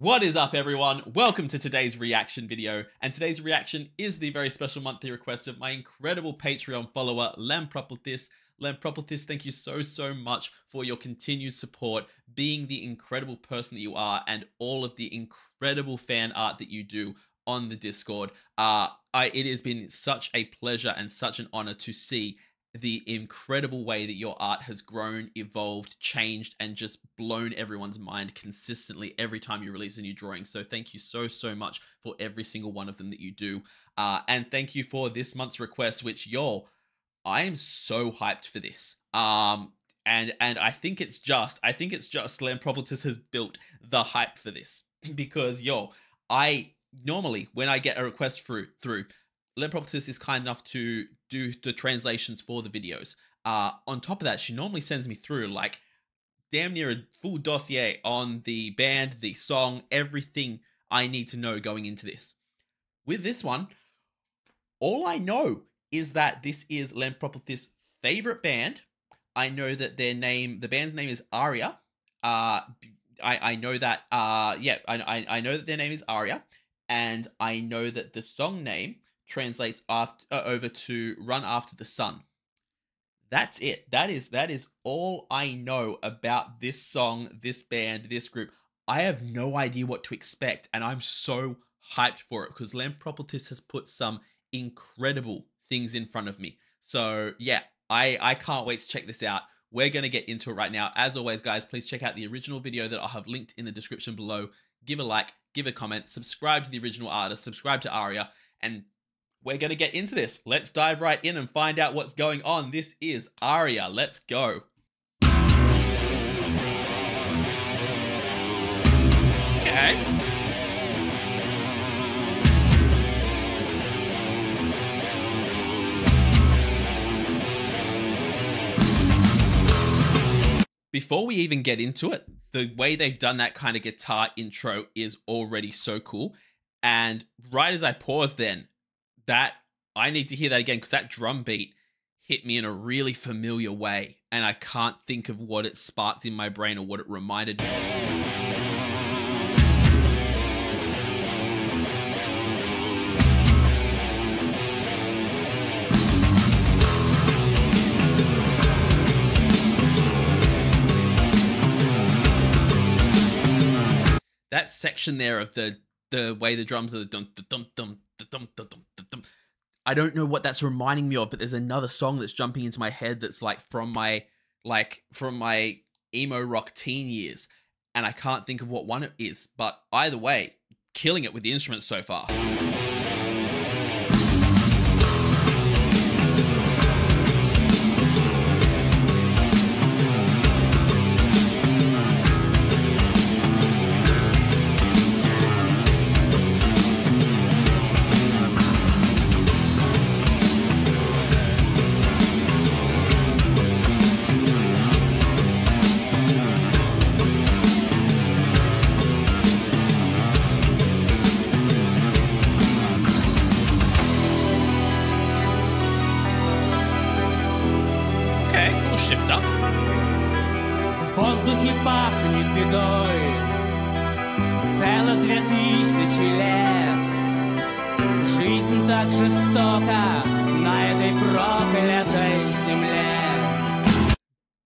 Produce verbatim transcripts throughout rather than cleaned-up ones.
What is up, everyone? Welcome to today's reaction video, and today's reaction is the very special monthly request of my incredible Patreon follower Lampropotis. Lampropotis, thank you so so much for your continued support, being the incredible person that you are, and all of the incredible fan art that you do on the Discord. Uh, I, it has been such a pleasure and such an honor to see the incredible way that your art has grown, evolved, changed, and just blown everyone's mind consistently every time you release a new drawing. So thank you so, so much for every single one of them that you do. Uh, and thank you for this month's request, which, y'all, I am so hyped for this. Um, and and I think it's just, I think it's just Lampropotis has built the hype for this. Because, y'all, I normally, when I get a request through, through Lampropotis is kind enough to do the translations for the videos. Uh, on top of that, she normally sends me through like damn near a full dossier on the band, the song, everything I need to know going into this. With this one, all I know is that this is Lampropotis' favorite band. I know that their name, the band's name is Aria. Uh, I, I know that, uh, yeah, I, I know that their name is Aria. And I know that the song name translates after uh, over to Run After the Sun. That's it. That is that is all I know about this song, this band, this group. I have no idea what to expect, and I'm so hyped for it because Lampropotis has put some incredible things in front of me. So yeah, I I can't wait to check this out. We're gonna get into it right now. As always, guys, please check out the original video that I'll have linked in the description below. Give a like, give a comment, subscribe to the original artist, subscribe to Aria, and we're going to get into this. Let's dive right in and find out what's going on. This is Aria. Let's go. Okay. Before we even get into it, the way they've done that kind of guitar intro is already so cool. And right as I paused then, that I need to hear that again because that drum beat hit me in a really familiar way, and I can't think of what it sparked in my brain or what it reminded me of. That section there of the the way the drums are the dum dum dum dum dum dum. I don't know what that's reminding me of, but there's another song that's jumping into my head that's like from my like from my emo rock teen years, and I can't think of what one it is, but either way, killing it with the instruments so far.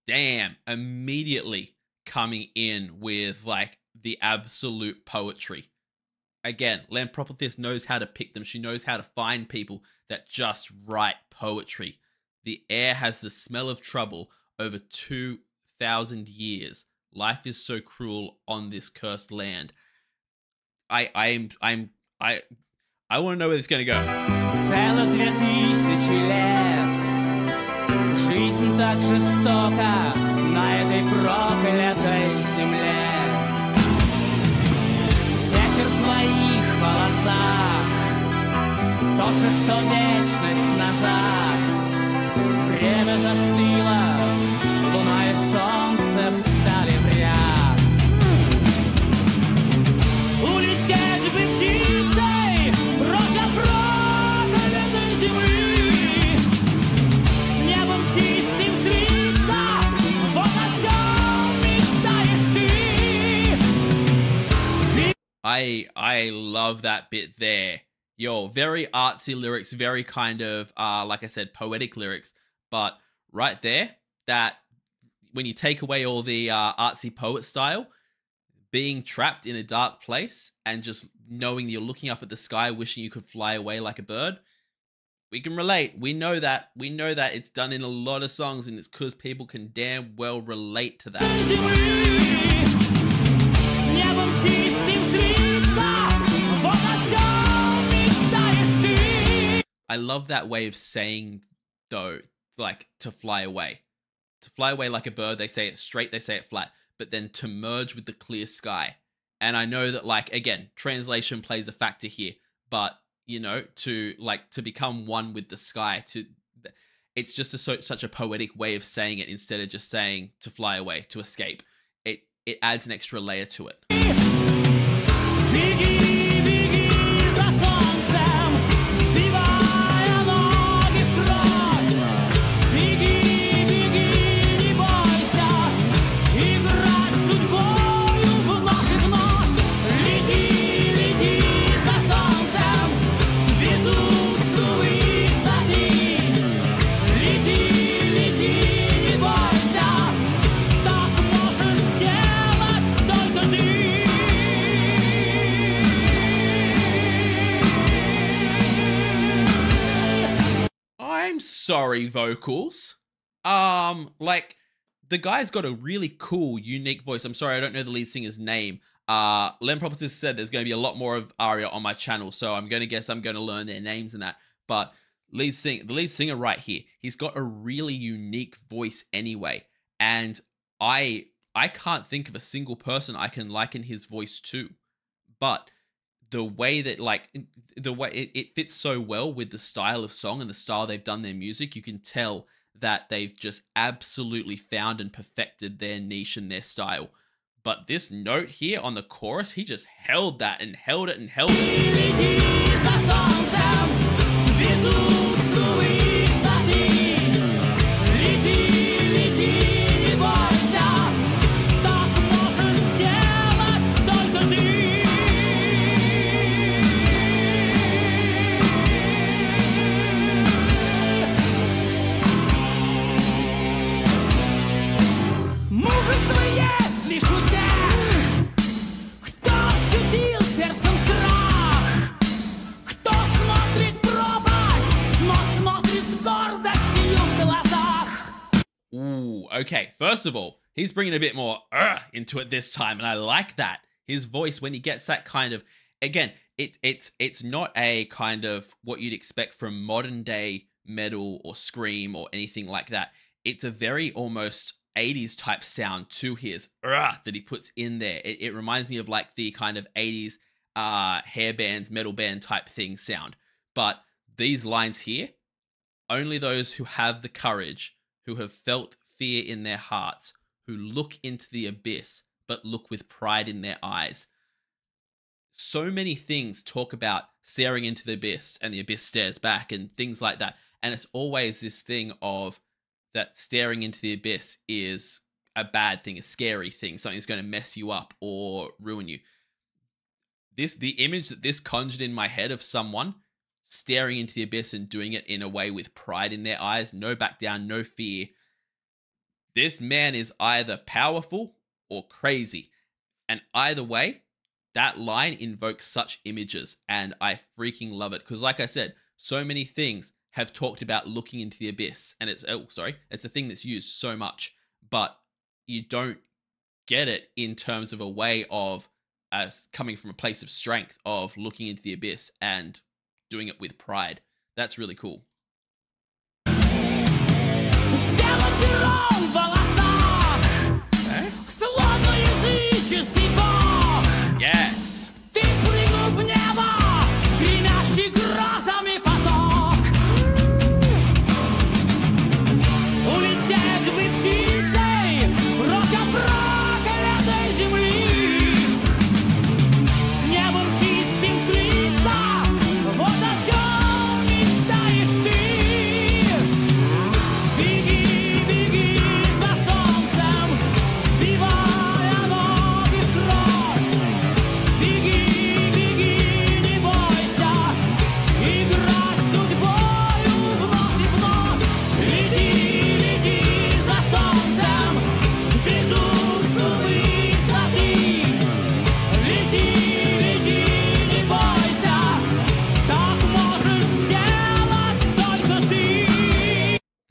Damn, immediately coming in with like the absolute poetry. Again, Lampropotis knows how to pick them. She knows how to find people that just write poetry. The air has the smell of trouble over two thousand years. Life is so cruel on this cursed land. I I am I'm I I want to know where this is going to go. I I love that bit there. Yo, very artsy lyrics, very kind of, uh, like I said, poetic lyrics. But right there, that when you take away all the uh, artsy poet style, being trapped in a dark place and just knowing you're looking up at the sky, wishing you could fly away like a bird, we can relate. We know that. We know that it's done in a lot of songs, and it's because people can damn well relate to that. I love that way of saying, though, like, to fly away. To fly away like a bird, they say it straight, they say it flat, but then to merge with the clear sky. And I know that, like, again, translation plays a factor here, but you know, to like, to become one with the sky, to, it's just a, so, such a poetic way of saying it, instead of just saying to fly away, to escape. It, it adds an extra layer to it. Sorry, vocals. Um, like, the guy's got a really cool, unique voice. I'm sorry, I don't know the lead singer's name. Uh, Lampropotis said there's going to be a lot more of Aria on my channel, so I'm going to guess I'm going to learn their names and that. But lead sing the lead singer right here, he's got a really unique voice anyway. And I, I can't think of a single person I can liken his voice to. But the way that, like, the way it, it fits so well with the style of song and the style they've done their music, you can tell that they've just absolutely found and perfected their niche and their style. But this note here on the chorus, he just held that and held it and held it. Okay, first of all, he's bringing a bit more uh, into it this time, and I like that. His voice, when he gets that kind of, again, it it's it's not a kind of what you'd expect from modern day metal or scream or anything like that. It's a very almost eighties type sound to his uh, that he puts in there. It, it reminds me of like the kind of eighties uh, hair bands, metal band type thing sound. But these lines here, only those who have the courage, who have felt fear in their hearts, who look into the abyss, but look with pride in their eyes. So many things talk about staring into the abyss and the abyss stares back and things like that. And it's always this thing of that staring into the abyss is a bad thing, a scary thing, something's going to mess you up or ruin you. This, the image that this conjured in my head of someone staring into the abyss and doing it in a way with pride in their eyes, no back down, no fear. This man is either powerful or crazy. And either way, that line invokes such images. And I freaking love it. Because like I said, so many things have talked about looking into the abyss. And it's, oh, sorry, it's a thing that's used so much. But you don't get it in terms of a way of uh, coming from a place of strength, of looking into the abyss and doing it with pride. That's really cool. Yes.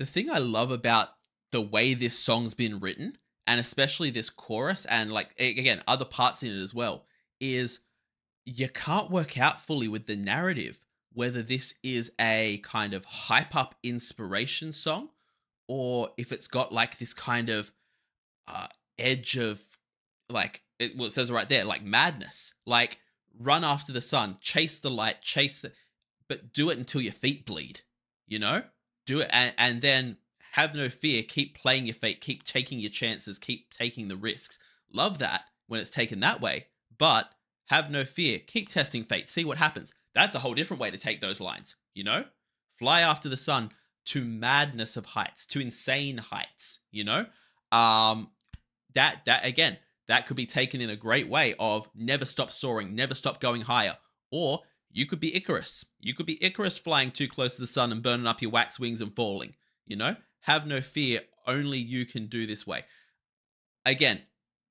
The thing I love about the way this song's been written, and especially this chorus, and like, again, other parts in it as well, is you can't work out fully with the narrative whether this is a kind of hype up inspiration song, or if it's got like this kind of uh, edge of like, it, well, it says right there, like madness, like run after the sun, chase the light, chase the, but do it until your feet bleed, you know, do it. And, and then have no fear, keep playing your fate, keep taking your chances, keep taking the risks. Love that when it's taken that way, but have no fear, keep testing fate, see what happens. That's a whole different way to take those lines, you know? Fly after the sun to madness of heights, to insane heights, you know? Um, that, that again, that could be taken in a great way of never stop soaring, never stop going higher. Or you could be Icarus. You could be Icarus flying too close to the sun and burning up your wax wings and falling, you know? Have no fear, only you can do this way. Again,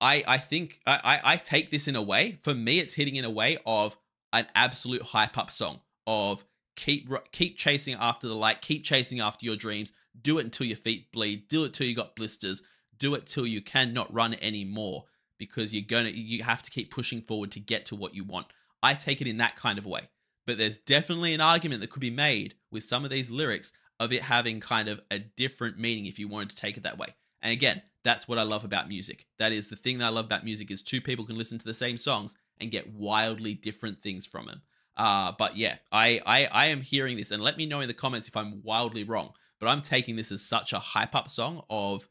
I, I think, I, I, I take this in a way, for me, it's hitting in a way of an absolute hype up song of keep, keep chasing after the light, keep chasing after your dreams, do it until your feet bleed, do it till you got blisters, do it till you cannot run anymore, because you're gonna, you have to keep pushing forward to get to what you want. I take it in that kind of way, but there's definitely an argument that could be made with some of these lyrics of it having kind of a different meaning if you wanted to take it that way. And again, that's what I love about music. That is the thing that I love about music, is two people can listen to the same songs and get wildly different things from them. Uh, but yeah, I, I, I am hearing this, and let me know in the comments if I'm wildly wrong, but I'm taking this as such a hype up song of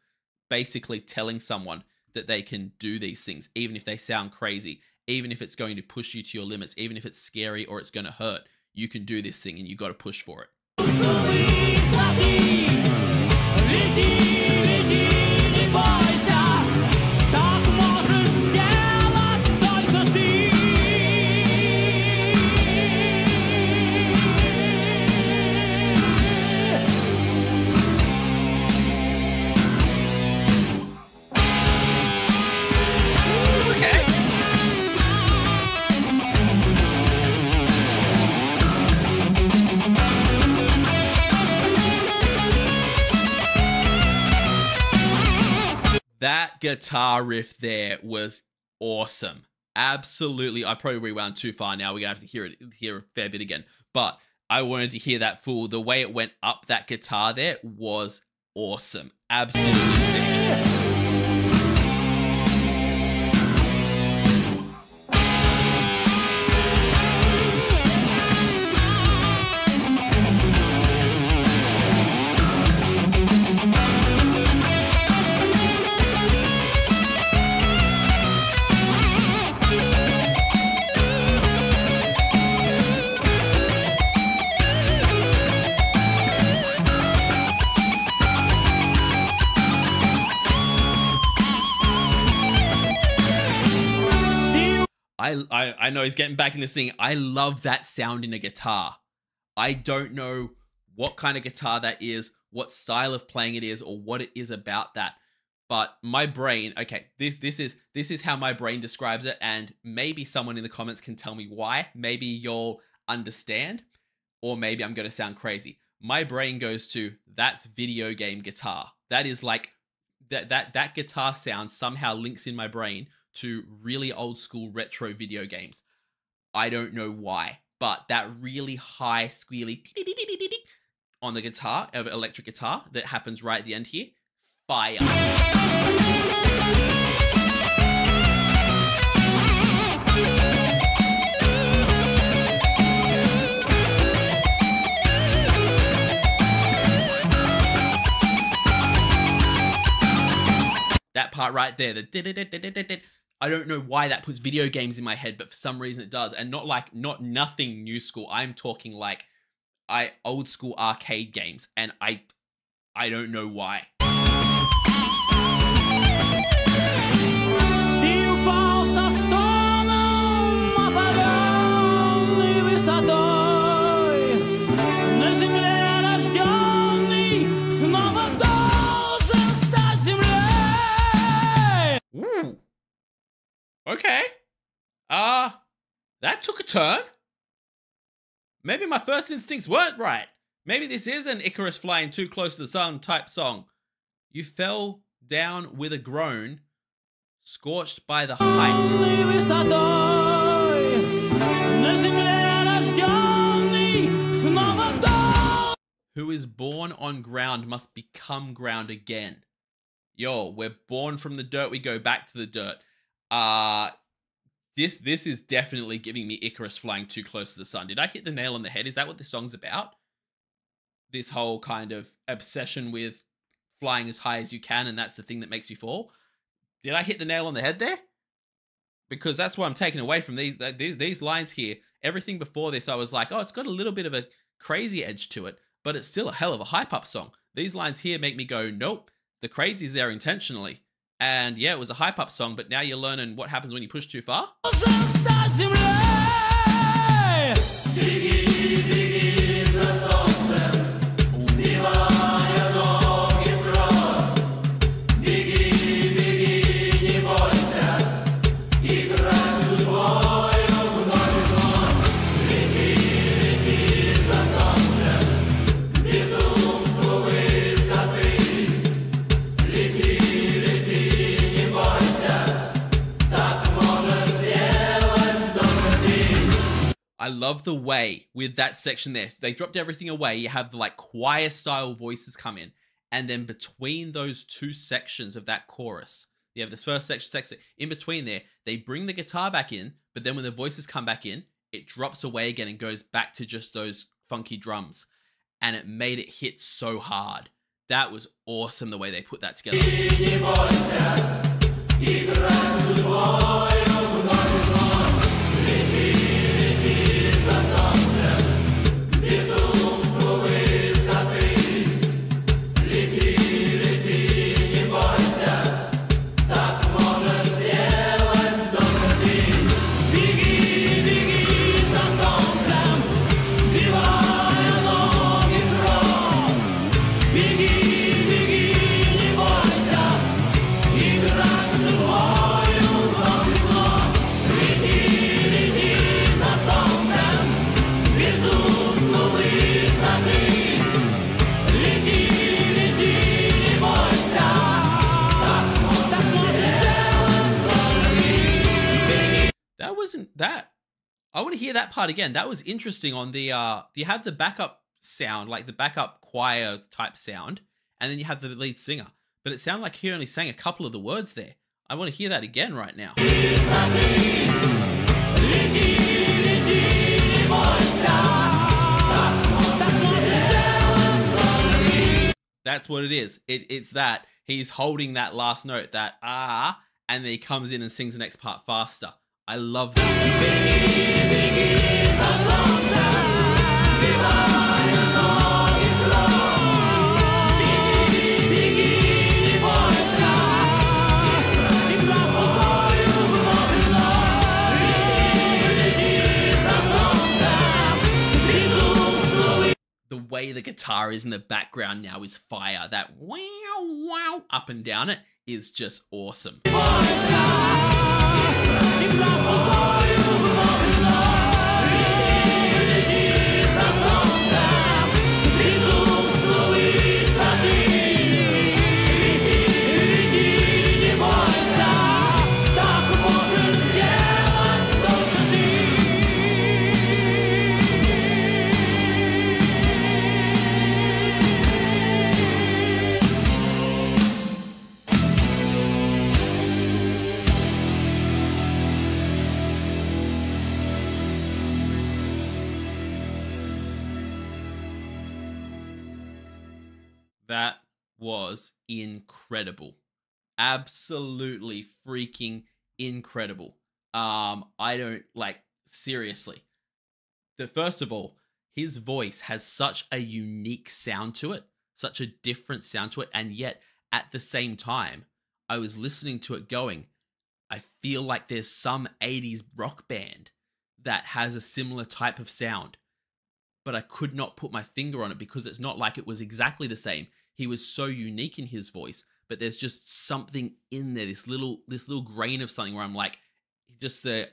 basically telling someone that they can do these things, even if they sound crazy, even if it's going to push you to your limits, even if it's scary or it's going to hurt, you can do this thing and you got to push for it. That guitar riff there was awesome. Absolutely. I probably rewound too far now. We're going to have to hear it, hear a fair bit again. But I wanted to hear that full. The way it went up that guitar there was awesome. Absolutely sick. I, I know he's getting back into singing. I love that sound in a guitar. I don't know what kind of guitar that is, what style of playing it is, or what it is about that. But my brain, okay, this this is this is how my brain describes it, and maybe someone in the comments can tell me why. Maybe you'll understand, or maybe I'm gonna sound crazy. My brain goes to, that's video game guitar. That is like that that that guitar sound somehow links in my brain to really old school retro video games. I don't know why, but that really high squealy on the guitar, of electric guitar, that happens right at the end here. Fire. That part right there, the did it, did it, did. I don't know why that puts video games in my head, but for some reason it does. And not like, not nothing new school. I'm talking like I old school arcade games, and I, I don't know why. Okay, uh, that took a turn. Maybe my first instincts weren't right. Maybe this is an Icarus flying too close to the sun type song. You fell down with a groan, scorched by the height. Who is born on ground must become ground again. Yo, we're born from the dirt, we go back to the dirt. Uh, this this is definitely giving me Icarus flying too close to the sun. Did I hit the nail on the head? Is that what this song's about? This whole kind of obsession with flying as high as you can, and that's the thing that makes you fall. Did I hit the nail on the head there? Because that's what I'm taking away from these, these, these lines here. Everything before this, I was like, oh, it's got a little bit of a crazy edge to it, but it's still a hell of a hype-up song. These lines here make me go, nope, the crazy's there intentionally. And yeah, it was a hype-up song, but now you're learning what happens when you push too far. I love the way with that section there, they dropped everything away. You have the like choir style voices come in. And then between those two sections of that chorus, you have this first section, section in between there, they bring the guitar back in. But then when the voices come back in, it drops away again and goes back to just those funky drums. And it made it hit so hard. That was awesome the way they put that together. That I want to hear that part again. That was interesting. On the uh you have the backup sound, like the backup choir type sound, and then you have the lead singer, but it sounded like he only sang a couple of the words there. I want to hear that again right now. That's what it is. It, it's that he's holding that last note, that ah, and then he comes in and sings the next part faster. I love that. The way the guitar is in the background now is fire. That wow, wow, up and down it is just awesome. That was incredible. Absolutely freaking incredible. Um, I don't, like, seriously. The, first of all, his voice has such a unique sound to it, such a different sound to it, and yet, at the same time, I was listening to it going, I feel like there's some eighties rock band that has a similar type of sound. But I could not put my finger on it because it's not like it was exactly the same. He was so unique in his voice, but there's just something in there, this little this little grain of something where I'm like, just the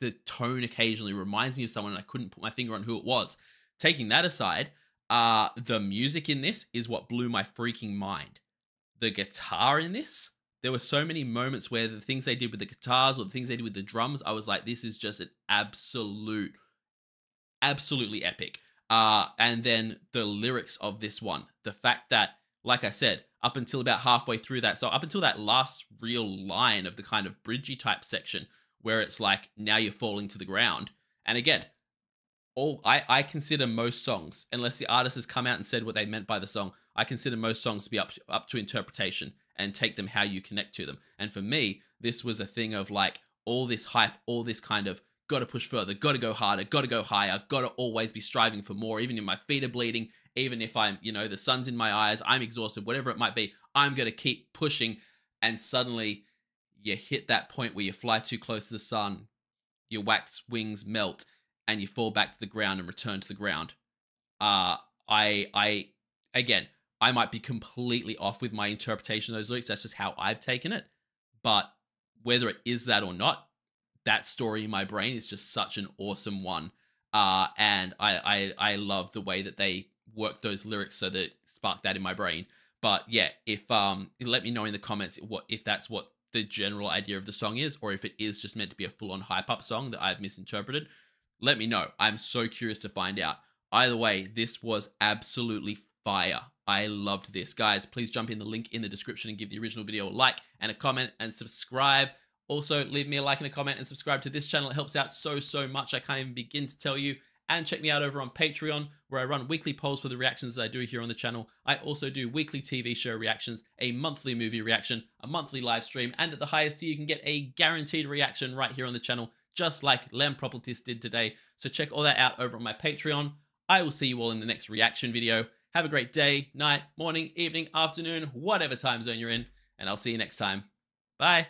the tone occasionally reminds me of someone, and I couldn't put my finger on who it was. Taking that aside, Uh, the music in this is what blew my freaking mind. The guitar in this, there were so many moments where the things they did with the guitars or the things they did with the drums, I was like, this is just an absolute, absolutely epic. Uh, and then the lyrics of this one, the fact that, like I said, up until about halfway through that, so up until that last real line of the kind of bridgey type section where it's like, now you're falling to the ground. And again, all I, I consider most songs, unless the artist has come out and said what they meant by the song, I consider most songs to be up to, up to interpretation and take them how you connect to them. And for me, this was a thing of like all this hype, all this kind of got to push further, got to go harder, got to go higher, got to always be striving for more, even if my feet are bleeding, even if I'm, you know, the sun's in my eyes, I'm exhausted, whatever it might be, I'm going to keep pushing. And suddenly you hit that point where you fly too close to the sun, your wax wings melt, and you fall back to the ground and return to the ground. Uh, I, I, again, I might be completely off with my interpretation of those lyrics. That's just how I've taken it. But whether it is that or not, that story in my brain is just such an awesome one. Uh, and I, I, I love the way that they work those lyrics so that sparked that in my brain. But yeah, if, um, let me know in the comments what, if that's what the general idea of the song is, or if it is just meant to be a full on hype up song that I've misinterpreted. Let me know. I'm so curious to find out. Either way, this was absolutely fire. I loved this. Guys, please jump in the link in the description and give the original video a like and a comment and subscribe. Also, leave me a like and a comment and subscribe to this channel. It helps out so, so much. I can't even begin to tell you. And check me out over on Patreon, where I run weekly polls for the reactions that I do here on the channel. I also do weekly T V show reactions, a monthly movie reaction, a monthly live stream, and at the highest tier, you can get a guaranteed reaction right here on the channel, just like Lampropotis did today. So check all that out over on my Patreon. I will see you all in the next reaction video. Have a great day, night, morning, evening, afternoon, whatever time zone you're in, and I'll see you next time. Bye.